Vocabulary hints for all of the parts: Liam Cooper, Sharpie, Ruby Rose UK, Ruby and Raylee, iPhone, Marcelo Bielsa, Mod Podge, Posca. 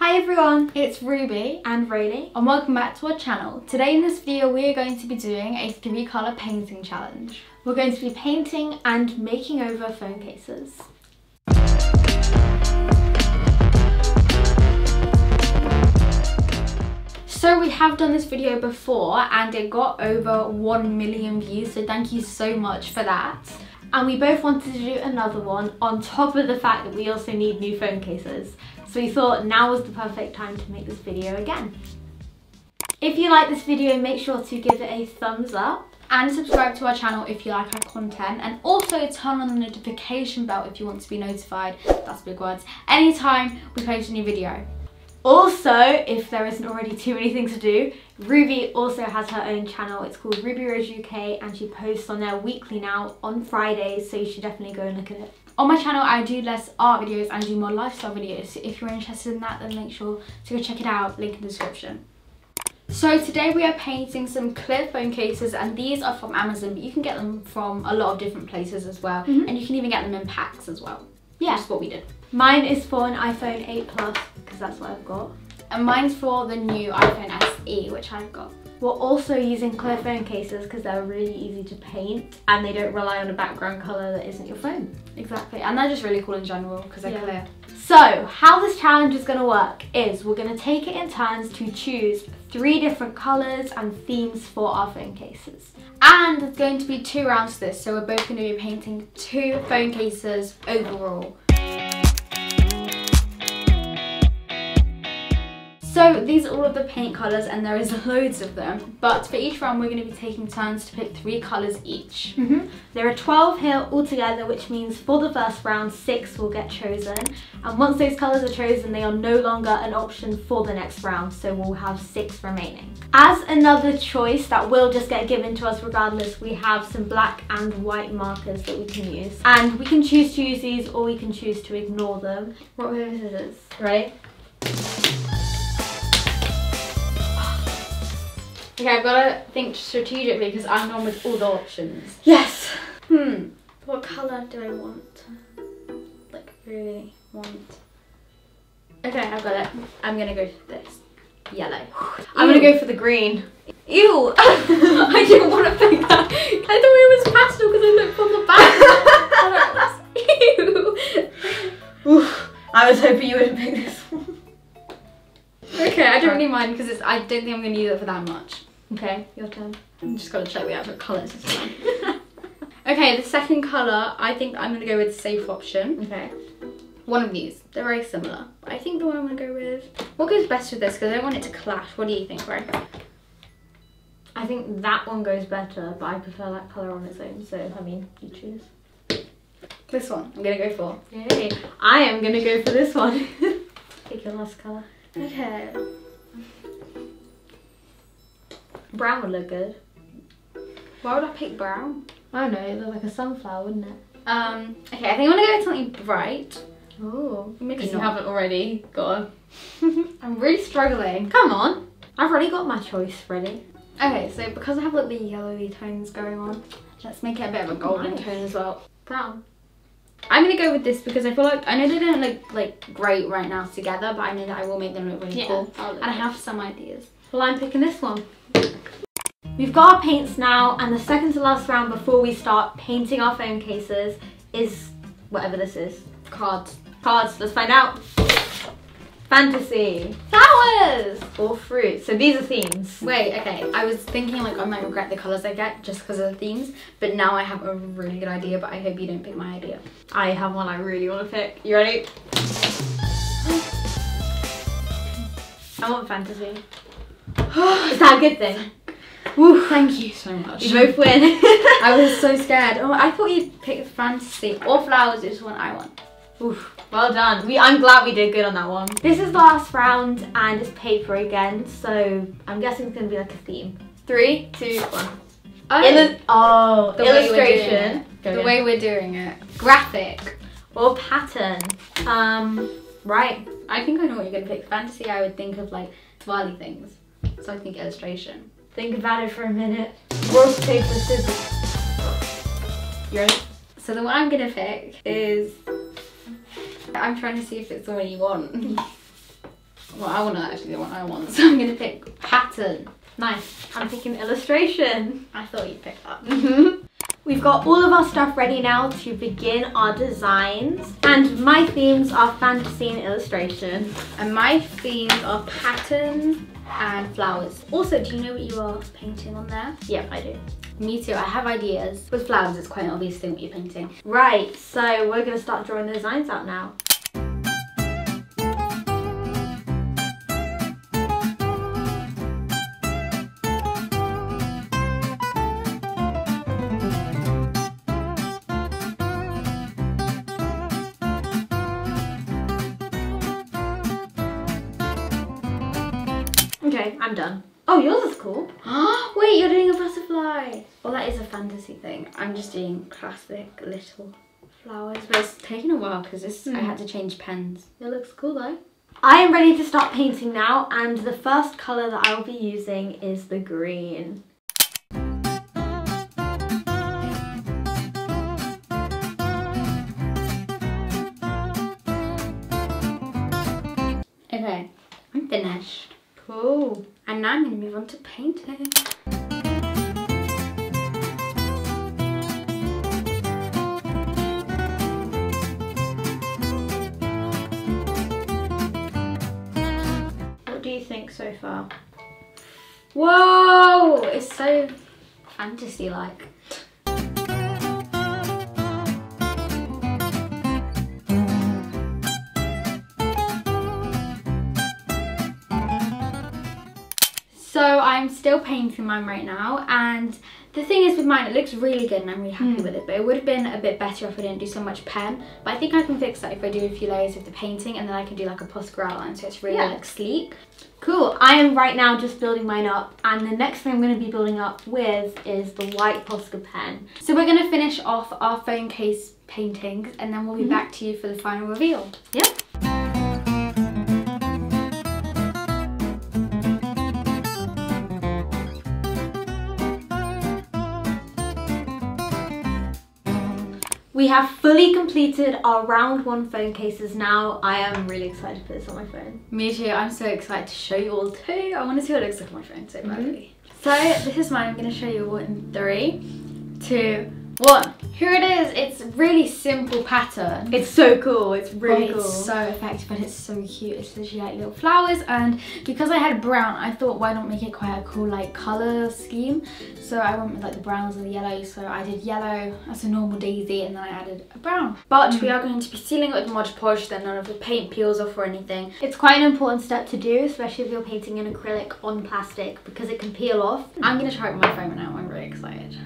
Hi everyone, it's Ruby and Raylee and welcome back to our channel. Today in this video we are going to be doing a 3-colour painting challenge. We're going to be painting and making over phone cases. So we have done this video before and it got over 1 million views, so thank you so much for that. And we both wanted to do another one on top of the fact that we also need new phone cases. So we thought now was the perfect time to make this video again. If you like this video, make sure to give it a thumbs up and subscribe to our channel if you like our content, and also turn on the notification bell if you want to be notified, that's big words, anytime we post a new video. Also, if there isn't already too many things to do, Ruby also has her own channel. It's called Ruby Rose UK and she posts on there weekly now on Fridays, so you should definitely go and look at it. On my channel I do less art videos and do more lifestyle videos, so if you're interested in that then make sure to go check it out, link in the description. So today we are painting some clear phone cases, and these are from Amazon, but you can get them from a lot of different places as well, and you can even get them in packs as well. Yeah, that's what we did. Mine is for an iPhone 8 Plus, because that's what I've got. And mine's for the new iPhone SE, which I've got. We're also using clear phone cases because they're really easy to paint and they don't rely on a background colour that isn't your phone. Exactly, and they're just really cool in general because they're clear. So, how this challenge is going to work is we're going to take it in turns to choose 3 different colours and themes for our phone cases. And there's going to be 2 rounds to this, so we're both going to be painting 2 phone cases overall. So these are all of the paint colours and there is loads of them, but for each round we're going to be taking turns to pick 3 colours each. There are 12 here altogether, which means for the first round 6 will get chosen, and once those colours are chosen they are no longer an option for the next round, so we'll have 6 remaining. As another choice that will just get given to us regardless, we have some black and white markers that we can use, and we can choose to use these or we can choose to ignore them. Rock, paper, scissors. Ready? Okay, I've got to think strategically because I'm the one with all the options. Yes! What colour do I want? Like, really want. Okay, I've got it. I'm going to go for this. Yellow. Ew. I'm going to go for the green. Ew! I didn't want to pick that. I thought it was pastel because I looked on the back. Ew! Oof, I was hoping you would pick this one. Okay, I don't really mind because it's, I don't think I'm going to use it for that much. Okay, your turn. I'm just got to check the outfit colours as well. Okay, the second colour, I think I'm going to go with the safe option. Okay. One of these. They're very similar. But I think the one I'm going to go with... What goes best with this? Because I don't want it to clash. What do you think, Ray? I think that one goes better, but I prefer that colour on its own. So, I mean, you choose. This one I'm going to go for. Yay. I am going to go for this one. Pick your last colour. Okay. Brown would look good. Why would I pick brown? I don't know, it looked like a sunflower, wouldn't it? Okay, I think I'm gonna go with something bright. Ooh. Maybe you haven't already got a... I'm really struggling. Come on. I've already got my choice ready. Okay, so because I have like the yellowy tones going on, let's make it a bit of a golden tone as well. Brown. I'm going to go with this because I feel like, I know they don't look like great right now together, but I know that I will make them look really cool. And I have some ideas. Well, I'm picking this one. We've got our paints now, and the second to last round before we start painting our phone cases is whatever this is. Cards. Cards, let's find out. Fantasy. Flowers! Or fruit. So these are themes. Wait, okay. I was thinking like I might regret the colours I get just because of the themes, but now I have a really good idea, but I hope you don't pick my idea. I have one I really want to pick. You ready? I want fantasy. Is that a good thing? Woo, thank you so much. You both win. I was so scared. Oh, I thought you'd pick fantasy or flowers, which is one I want. Oof, well done. I'm glad we did good on that one. This is the last round and it's paper again, so I'm guessing it's going to be like a theme. 3, 2, 1. Oh, the illustration. The way we're doing it. Graphic. Or pattern. Right. I think I know what you're going to pick. Fantasy, I would think of like twirly things. So I think illustration. Think about it for a minute. Rock, paper, scissors. Yours? So the one I'm going to pick is... I'm trying to see if it's the one you want. Well, I want to actually do what I want, so I'm going to pick pattern. Nice. I'm picking illustration. I thought you'd pick that. Mm-hmm. We've got all of our stuff ready now to begin our designs. And my themes are fantasy and illustration. And my themes are patterns and flowers. Also, do you know what you are painting on there? Yep, I do. Me too, I have ideas. With flowers, it's quite an obvious thing what you're painting. Right, so we're gonna start drawing the designs out now. Okay, I'm done. Oh, yours is cool. Wait, you're doing a butterfly. Well, that is a fantasy thing. I'm just doing classic little flowers. But it's taking a while because I had to change pens. It looks cool though. I am ready to start painting now, and the first colour that I will be using is the green. Okay, I'm finished. Cool. And now I'm going to move on to painting. What do you think so far? Whoa! It's so fantasy-like. So I'm still painting mine right now, and the thing is with mine, it looks really good and I'm really happy with it, but it would have been a bit better if I didn't do so much pen, but I think I can fix that if I do a few layers of the painting and then I can do like a Posca outline, so it's really like sleek. Cool, I am right now just building mine up, and the next thing I'm going to be building up with is the white Posca pen. So we're going to finish off our phone case paintings and then we'll be back to you for the final reveal. Yep. We have fully completed our round one phone cases now. I am really excited to put this on my phone. Me too, I'm so excited to show you all too. I want to see what it looks like on my phone so badly. So this is mine, I'm going to show you all in 3, 2, 1. Here it is, it's a really simple pattern. It's so cool, it's really cool. It's so effective and it's so cute. It's literally like little flowers, and because I had brown, I thought why not make it quite a cool like colour scheme. So I went with like the browns and the yellow, so I did yellow as a normal daisy and then I added a brown. But we are going to be sealing it with Mod Podge so that none of the paint peels off or anything. It's quite an important step to do, especially if you're painting in acrylic on plastic because it can peel off. I'm going to try it with my phone now, I'm really excited.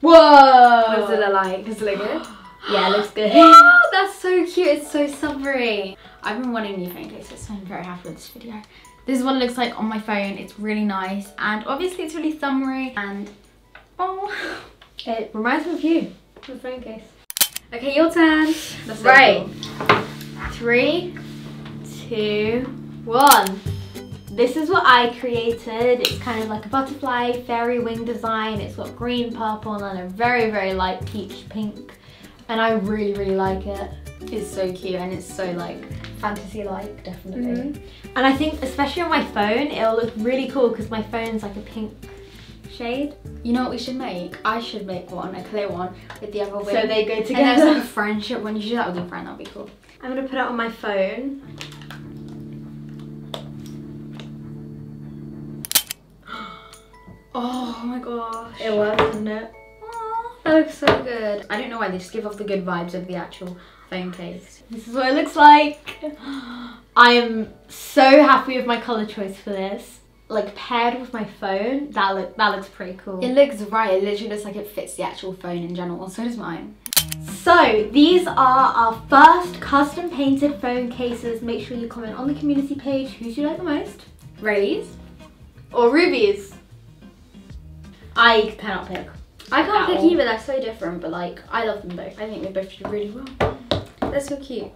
Whoa! What does it look like? Does it look good? Yeah, it looks good. Wow, that's so cute. It's so summery. I've been wanting new phone cases, so I'm very happy with this video. This is what it looks like on my phone. It's really nice, and obviously it's really summery, and oh, it reminds me of you. The phone case. Okay, your turn. That's right. So cool. 3, 2, 1. This is what I created. It's kind of like a butterfly fairy wing design. It's got green, purple, and a very, very light peach pink. And I really, really like it. It's so cute and it's so like fantasy-like, definitely. And I think especially on my phone, it'll look really cool because my phone's like a pink shade. You know what we should make? I should make one, a clear one with the other wing. So they go together. And there's like a friendship one. You should do that with your friend, that'd be cool. I'm gonna put it on my phone. Oh my gosh. It works, isn't it? Aww, that looks so good. I don't know why, they just give off the good vibes of the actual phone case. This is what it looks like. I am so happy with my colour choice for this. Like paired with my phone, that looks pretty cool. It looks right, it literally looks like it fits the actual phone in general, and so does mine. So these are our first custom painted phone cases. Make sure you comment on the community page. Who do you like the most? Raylee's? Or Ruby's? I cannot pick. I can't pick either, they're so different, but like, I love them both. I think they both do really well. They're so cute.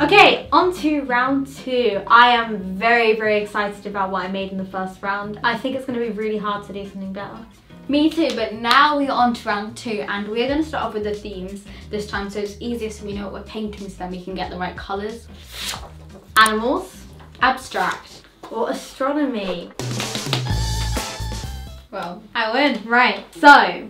Okay, on to round 2. I am very, very excited about what I made in the first round. I think it's gonna be really hard to do something better. Me too, but now we're on to round two and we're going to start off with the themes this time, so it's easier so we know what we're painting so then we can get the right colours. Animals, abstract, or astronomy. Well, I win. Right, so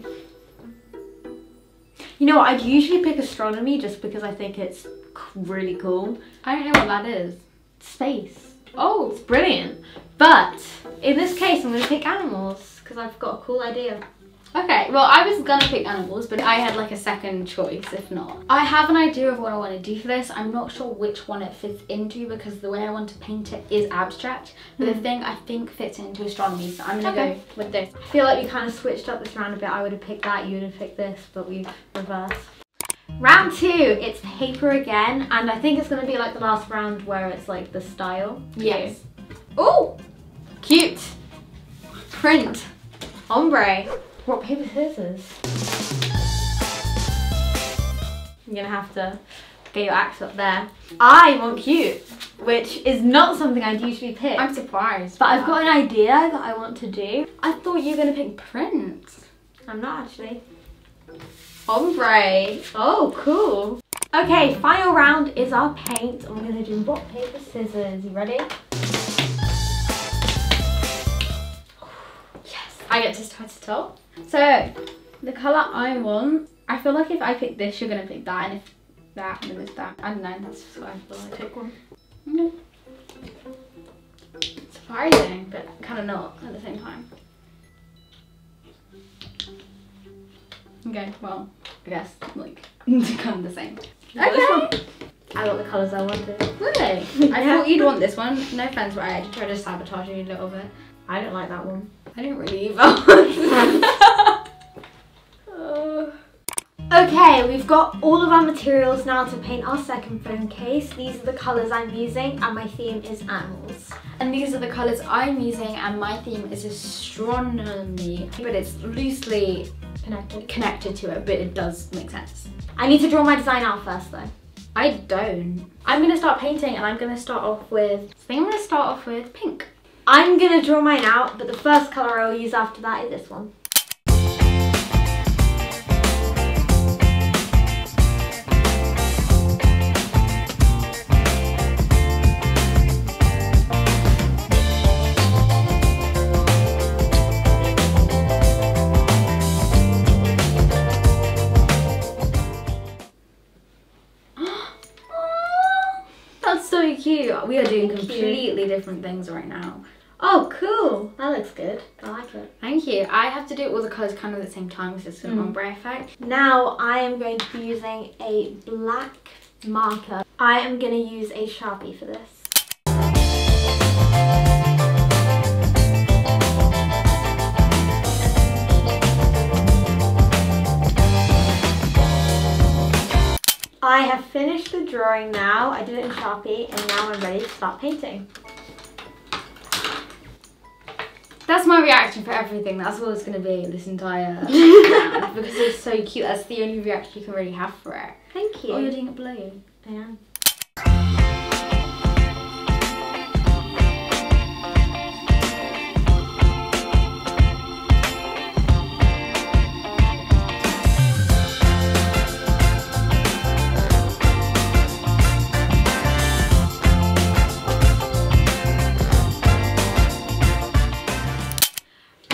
you know what, I'd usually pick astronomy just because I think it's really cool. I don't know what that is. Space. Oh, it's brilliant. But in this case, I'm going to pick animals because I've got a cool idea. Okay, well, I was going to pick animals, but I had like a second choice, if not. I have an idea of what I want to do for this. I'm not sure which one it fits into because the way I want to paint it is abstract, but the thing I think fits into astronomy, so I'm going to go with this. I feel like we kind of switched up this round a bit. I would have picked that, you would have picked this, but we've reversed. Round two, it's paper again, and I think it's going to be like the last round where it's like the style. Yes. Oh, cute. Print. Ombre. Rock, paper, scissors. You're going to have to get your axe up there. I want cute, which is not something I'd usually pick. I'm surprised. But I've got an idea that I want to do. I thought you were going to pick print. I'm not actually. Ombre. Oh, cool. Okay, final round is our paint. I'm going to do rock, paper, scissors. You ready? Yes, I get to start it off. So, the colour I want, I feel like if I pick this, you're going to pick that, and if that, then it's that. I don't know, that's just what I feel like. Pick one. No. Surprising, but kind of not at the same time. Okay, well, I guess, like, they're kind of the same. Okay! I got the colours I wanted. Really? I thought you'd want this one. No offence, but I actually tried to sabotage you a little bit. I don't like that one. I don't really either. Okay, we've got all of our materials now to paint our second phone case. These are the colours I'm using and my theme is animals. And these are the colours I'm using and my theme is astronomy. But it's loosely connected to it, but it does make sense. I need to draw my design out first though. I don't. I'm going to start painting and I'm going to start off with, I think I'm going to start off with pink. I'm going to draw mine out, but the first colour I'll use after that is this one. We are doing completely different things right now. Oh, cool. That looks good. I like it. Thank you. I have to do all the colours kind of at the same time because it's an ombre effect. Now I am going to be using a black marker. I am going to use a Sharpie for this. I have finished the drawing now. I did it in Sharpie and now I'm ready to start painting. That's my reaction for everything. That's what it's going to be this entire round because it's so cute. That's the only reaction you can really have for it. Thank you. Oh, you're doing it blue. I am.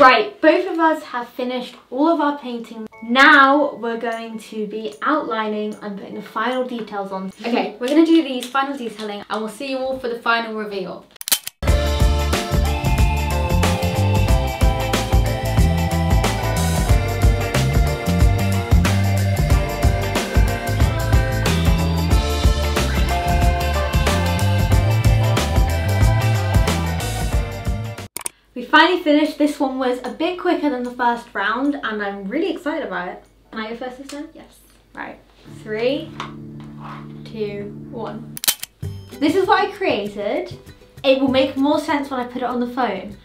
Right, both of us have finished all of our painting. Now we're going to be outlining and putting the final details on. Okay, we're going to do these final detailing and we'll see you all for the final reveal. Finally finished. This one was a bit quicker than the first round and I'm really excited about it. Can I go first this time? Yes. Right. 3, 2, 1. This is what I created. It will make more sense when I put it on the phone,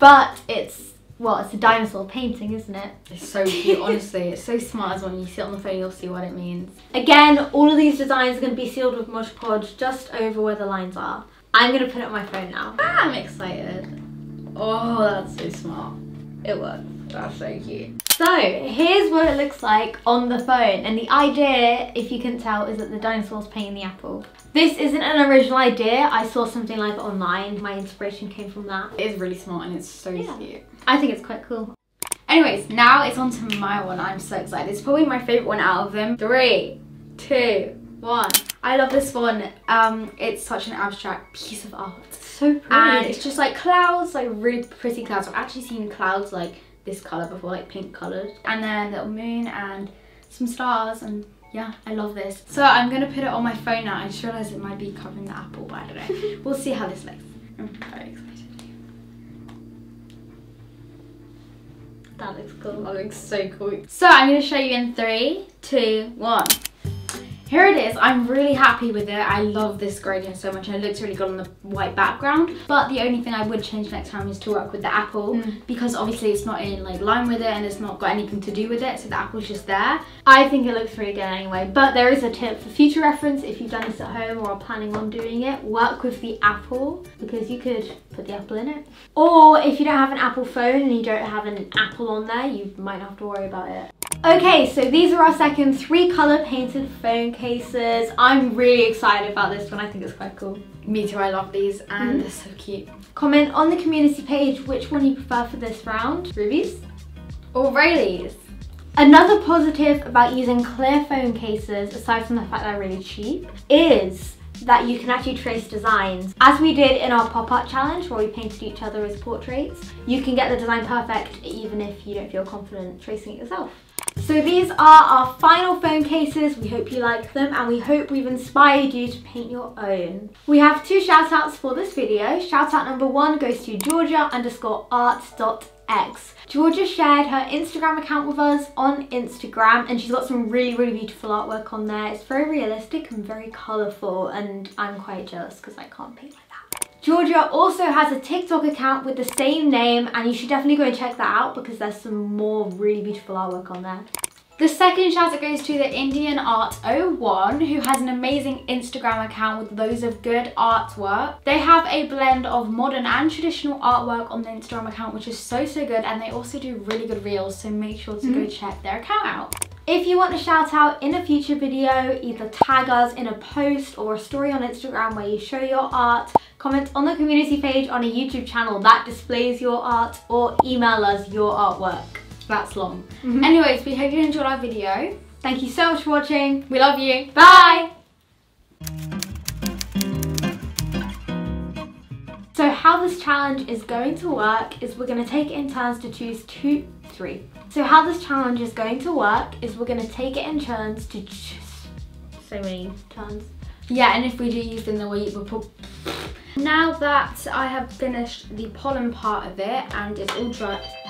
but it's, well, it's a dinosaur painting, isn't it? It's so cute, honestly. It's so smart as well. When you see it on the phone, you'll see what it means. Again, all of these designs are going to be sealed with Mod Podge just over where the lines are. I'm going to put it on my phone now. Ah, I'm excited. Oh, that's so smart. It works. That's so cute. So here's what it looks like on the phone, and the idea, if you can tell, is that the dinosaur's painting the apple. This isn't an original idea, I saw something like it online, my inspiration came from that. It is really small and it's so cute. I think it's quite cool. Anyways, now it's on to my one, I'm so excited. It's probably my favourite one out of them. 3, 2, 1. I love this one. It's such an abstract piece of art. It's so pretty. And it's just like clouds, like really pretty clouds. I've actually seen clouds like this colour before, like pink coloured. And then a little moon and some stars, and yeah, I love this. So I'm going to put it on my phone now. I just realised it might be covering the apple, but I don't know. We'll see how this looks. I'm very excited. That looks cool. That looks so cool. So I'm going to show you in 3, 2, 1. Here it is. I'm really happy with it. I love this gradient so much, and it looks really good on the white background. But the only thing I would change next time is to work with the apple, because obviously it's not in like line with it and it's not got anything to do with it, so the apple's just there. I think it looks really good anyway, but there is a tip for future reference if you've done this at home or are planning on doing it. Work with the apple, because you could put the apple in it. Or if you don't have an Apple phone and you don't have an apple on there, you might not have to worry about it. Okay, so these are our second 3-colour painted phone cases. I'm really excited about this one. I think it's quite cool. Me too, I love these, and they're so cute. Comment on the community page which one you prefer for this round. Ruby's or Raylee's? Another positive about using clear phone cases, aside from the fact they're really cheap, is that you can actually trace designs. As we did in our pop-up challenge where we painted each other as portraits, you can get the design perfect even if you don't feel confident tracing it yourself. So these are our final phone cases. We hope you like them, and we hope we've inspired you to paint your own. We have 2 shout outs for this video. Shout out number 1 goes to Georgia_art.x. Georgia shared her Instagram account with us on Instagram, and she's got some really, really beautiful artwork on there. It's very realistic and very colourful, and I'm quite jealous because I can't paint like that. Georgia also has a TikTok account with the same name, and you should definitely go and check that out because there's some more really beautiful artwork on there. The second shout out goes to the Indian Art 01, who has an amazing Instagram account with loads of good artwork. They have a blend of modern and traditional artwork on the Instagram account, which is so good, and they also do really good reels, so make sure to go check their account out. If you want a shout out in a future video, either tag us in a post or a story on Instagram where you show your art, comment on the community page on a YouTube channel that displays your art, or email us your artwork. That's long. Anyways, we hope you enjoyed our video. Thank you so much for watching. We love you. Bye! So how this challenge is going to work is we're going to take it in turns to choose 2, 3. So how this challenge is going to work is we're going to take it in turns to choose. So many turns. Yeah, and if we do use in the week, we'll put. Now that I have finished the pollen part of it and it's all dry.